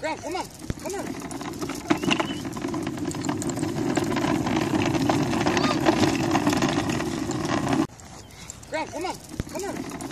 Graham, come on, come on. Graham, come on, come on.